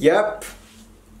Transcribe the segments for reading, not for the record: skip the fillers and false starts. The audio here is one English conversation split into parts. Yep,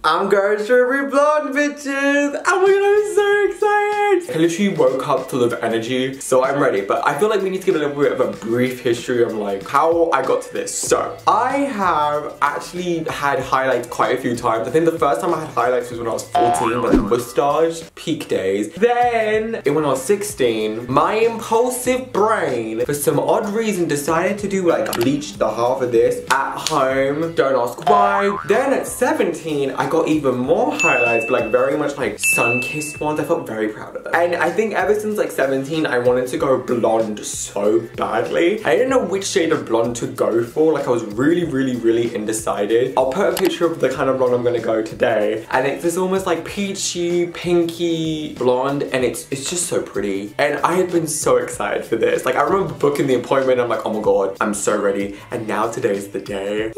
I'm going to be blonde, bitches! Oh my god, I'm so excited! I literally woke up full of energy, so I'm ready. But I feel like we need to give a little bit of a brief history of like how I got to this. So, I have actually had highlights quite a few times. I think the first time I had highlights was when I was 14, like moustache, peak days. Then, when I was 16, my impulsive brain, for some odd reason, decided to do like bleach the half of this at home. Don't ask why. Then at 17, I got even more highlights, but like very much like sun-kissed ones. I felt very proud of them. And I think ever since like 17, I wanted to go blonde so badly. I didn't know which shade of blonde to go for. Like I was really undecided. I'll put a picture of the kind of blonde I'm gonna go today. And it's this almost like peachy, pinky blonde. And it's just so pretty. And I had been so excited for this. Like I remember booking the appointment. I'm like, oh my God, I'm so ready. And now today's the day.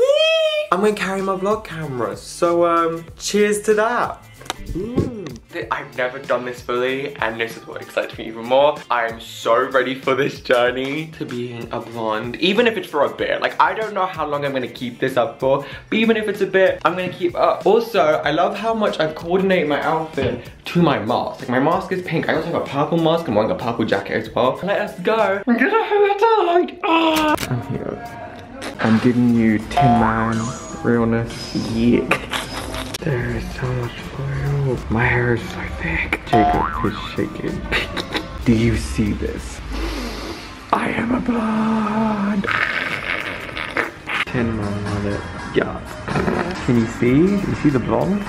I'm gonna carry my vlog camera, so cheers to that. I've never done this fully, and this is what excites me even more. I am so ready for this journey to being a blonde, even if it's for a bit. Like, I don't know how long I'm gonna keep this up for, but even if it's a bit, I'm gonna keep up. Also, I love how much I've coordinated my outfit to my mask. Like, my mask is pink. I also have a purple mask. I'm wearing a purple jacket as well. Let us go. I'm gonna have it out. I'm here. I'm giving you Tin Man realness. Yeah. There is so much oil. My hair is so thick. Jacob is shaking. Do you see this? I am a blonde. Tin Man mother. Yeah. Can you see? You see the blonde?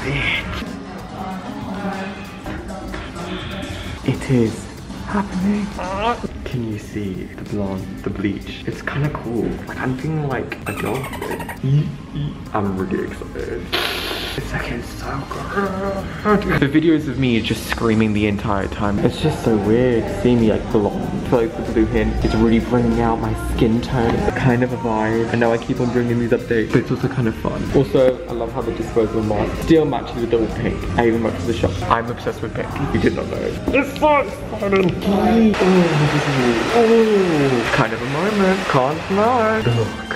It is happening. Can you see the blonde, the bleach? It's kind of cool. Like I'm feeling like a dolphin. I'm really excited. It's like so good. The videos of me just screaming the entire time. It's just so weird seeing me like blonde, like the blue hint. It's really bringing out my skin tone. It's kind of a vibe. I know I keep on bringing these updates, but it's also kind of fun. Also, I love how the disposable mask still matches the double pink. I even went to the shop. I'm obsessed with pink. You did not know. It's so exciting. Oh, kind of a moment. Can't lie. Look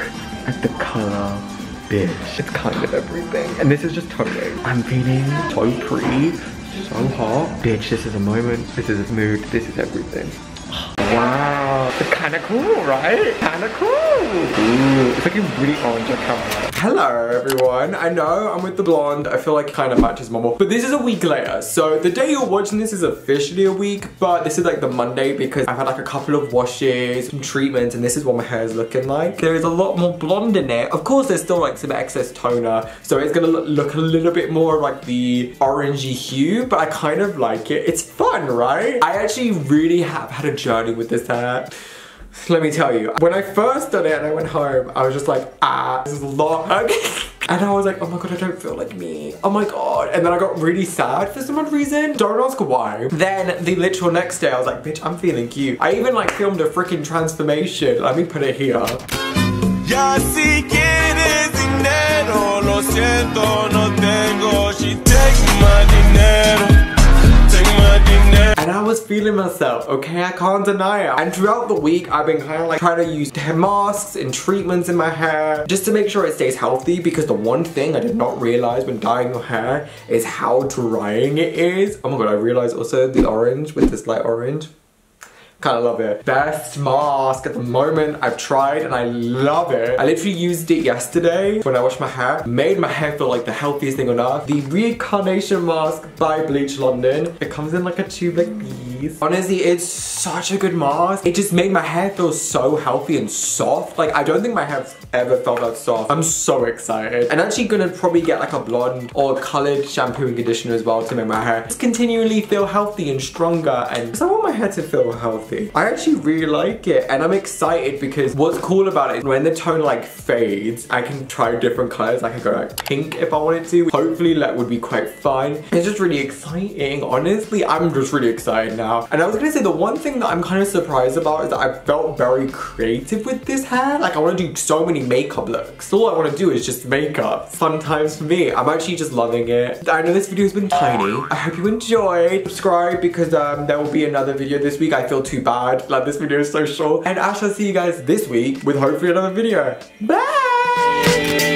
at the color. Bitch, it's kind of everything. And this is just toning. I'm feeling so pretty, so hot. Bitch, this is a moment. This is a mood. This is everything. Wow. It's kind of cool, right? Kind of cool. Ooh, it's looking really orange on camera. Hello, everyone. I know I'm with the blonde. I feel like it kind of matches my mom. But this is a week later. So the day you're watching this is officially a week, but this is like the Monday because I've had like a couple of washes, some treatments, and this is what my hair is looking like. There is a lot more blonde in it. Of course, there's still like some excess toner. So it's gonna look a little bit more like the orangey hue, but I kind of like it. It's fun, right? I actually really have had a journey with this hair. Let me tell you, when I first done it and I went home, I was just like, ah, this is a lot. And I was like, oh my God, I don't feel like me. Oh my God. And then I got really sad for some odd reason. Don't ask why. Then the literal next day, I was like, bitch, I'm feeling cute. I even like filmed a freaking transformation. Let me put it here. Ya si quieres dinero, lo siento, no tengo. She takes my dinero. And I was feeling myself, okay? I can't deny it. And throughout the week, I've been kind of like trying to use hair masks and treatments in my hair just to make sure it stays healthy, because the one thing I did not realize when dyeing your hair is how drying it is. Oh my God, I realized also the orange with this light orange. Kind of love it. Best mask at the moment I've tried, and I love it. I literally used it yesterday when I washed my hair. Made my hair feel like the healthiest thing on earth. The Reincarnation Mask by Bleach London. It comes in like a tube like these. Honestly, it's such a good mask. It just made my hair feel so healthy and soft. Like, I don't think my hair's ever felt that soft. I'm so excited. I'm actually gonna probably get like a blonde or colored shampoo and conditioner as well to make my hair just continually feel healthy and stronger, and because I want my hair to feel healthy. I actually really like it, and I'm excited because what's cool about it, when the tone like fades, I can try different colors. I can go like pink if I wanted to. Hopefully that would be quite fun. It's just really exciting. Honestly, I'm just really excited now. And I was gonna say the one thing that I'm kind of surprised about is that I felt very creative with this hair. Like I want to do so many makeup looks. All I want to do is just makeup. Fun times for me. I'm actually just loving it. I know this video has been tiny. I hope you enjoyed. Subscribe because there will be another video this week. I feel too bad. Like this video is so short. And I shall see you guys this week with hopefully another video. Bye!